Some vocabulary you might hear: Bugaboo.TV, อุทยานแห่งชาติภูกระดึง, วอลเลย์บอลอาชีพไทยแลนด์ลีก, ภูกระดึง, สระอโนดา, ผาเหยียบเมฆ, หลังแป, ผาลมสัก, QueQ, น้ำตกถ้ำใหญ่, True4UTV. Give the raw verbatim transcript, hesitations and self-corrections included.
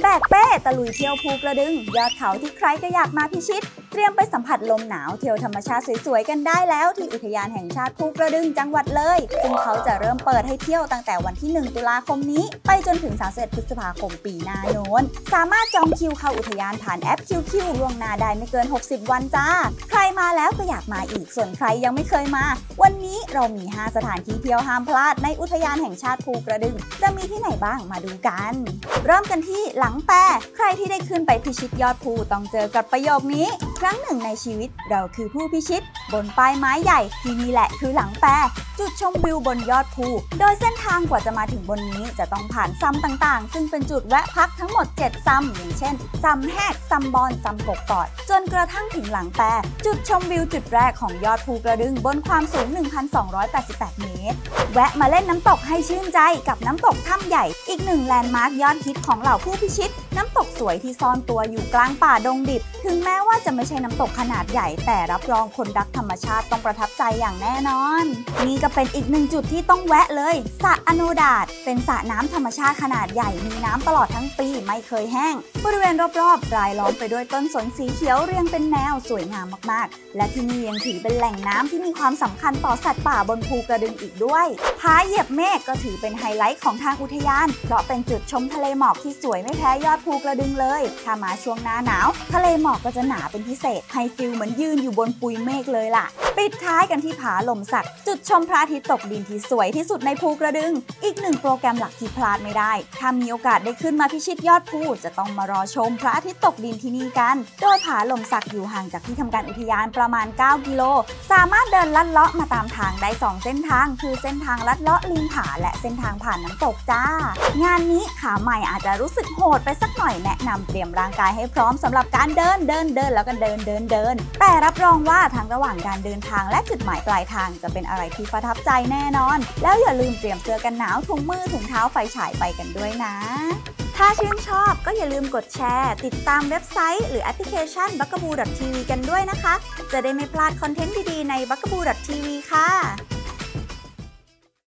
แบกเป้ตะลุยเที่ยวภูกระดึงยอดเขาที่ใครก็อยากมาพิชิตเตรียมไปสัมผัสลมหนาวเที่ยวธรรมชาติสวยๆกันได้แล้วที่อุทยานแห่งชาติภูกระดึงจังหวัดเลยซึ่งเขาจะเริ่มเปิดให้เที่ยวตั้งแต่วันที่หนึ่งตุลาคมนี้ไปจนถึงสามสิบเอ็ดพฤษภาคมปีหน้าโน้นสามารถจองคิวเข้าอุทยานผ่านแอป คิว คิว ล่วงหน้าได้ไม่เกินหกสิบวันจ้าใครมาแล้วก็อยากมาอีกส่วนใครยังไม่เคยมาวันนี้เรามีห้าสถานที่เที่ยวห้ามพลาดในอุทยานแห่งชาติภูกระดึงจะมีที่ไหนบ้างมาดูกันเริ่มกันที่หลังแปใครที่ได้ขึ้นไปพิชิตยอดภูต้องเจอกับประโยคนี้ครั้งหนึ่งในชีวิตเราคือผู้พิชิตบนป้ายไม้ใหญ่ที่นี่แหละคือหลังแปจุดชมวิวบนยอดภูโดยเส้นทางกว่าจะมาถึงบนนี้จะต้องผ่านซ้ำต่างๆซึ่งเป็นจุดแวะพักทั้งหมดเจ็ดซ้ำอย่างเช่นซ้ำแหกซ้ำบอนซ้ำกบกอดจนกระทั่งถึงหลังแปจุดชมวิวจุดแรกของยอดภูกระดึงบนความสูง หนึ่งพันสองร้อยแปดสิบแปด เมตรแวะมาเล่นน้ำตกให้ชื่นใจกับน้ำตกถ้ำใหญ่อีกหนึ่งแลนด์มาร์คยอดฮิตของเหล่าผู้พิชิตน้ำตกสวยที่ซ่อนตัวอยู่กลางป่าดงดิบถึงแม้ว่าจะไม่ใช่น้ำตกขนาดใหญ่แต่รับรองคนรักธรรมชาติต้องประทับใจอย่างแน่นอนนี่ก็เป็นอีกหนึ่งจุดที่ต้องแวะเลยสระอโนดาตเป็นสระน้ำธรรมชาติขนาดใหญ่มีน้ำตลอดทั้งปีไม่เคยแห้งบริเวณรอบๆรายล้อมไปด้วยต้นสนสีเขียวเรียงเป็นแนวสวยงามมากๆและที่นี่ยังถือเป็นแหล่งน้ำที่มีความสำคัญต่อสัตว์ป่าบนภูกระดึงอีกด้วยผาเหยียบเมฆก็ถือเป็นไฮไลท์ของทางอุทยานเพราะเป็นจุดชมทะเลหมอกที่สวยไม่แพ้ยอดภูกระดึงเลยถ้ามาช่วงหน้าหนาวทะเลหมอกก็จะหนาเป็นพิเศษให้ฟิลเหมือนยืนอยู่บนปุยเมฆเลยล่ะปิดท้ายกันที่ผาลมสักจุดชมพระอาทิตย์ตกดินที่สวยที่สุดในภูกระดึงอีกหนึ่งโปรแกรมหลักที่พลาดไม่ได้ถ้ามีโอกาสได้ขึ้นมาพิชิตยอดภูจะต้องมารอชมพระอาทิตย์ตกดินที่นี่กันโดยผาลมสักอยู่ห่างจากที่ทำการอุทยานประมาณเก้ากิโลสามารถเดินลัดเลาะมาตามทางได้สองเส้นทางคือเส้นทางลัดเลาะลิงผาและเส้นทางผ่านน้ำตกจ้างานนี้ขาใหม่อาจจะรู้สึกโหดไปสักหน่อยแนะนำเตรียมร่างกายให้พร้อมสำหรับการเดินเดินเดินแล้วก็เดินเดินเดินแต่รับรองว่าทางระหว่างการเดินทางและจุดหมายปลายทางจะเป็นอะไรที่ประทับใจแน่นอนแล้วอย่าลืมเตรียมเสื้อกันหนาวถุงมือถุงเท้าไฟฉายไปกันด้วยนะถ้าชื่นชอบก็อย่าลืมกดแชร์ติดตามเว็บไซต์หรือแอปพลิเคชัน บัคกะบู ดอท ทีวี กันด้วยนะคะจะได้ไม่พลาดคอนเทนต์ดีๆใน บัคกะบู ดอท ทีวี ค่ะ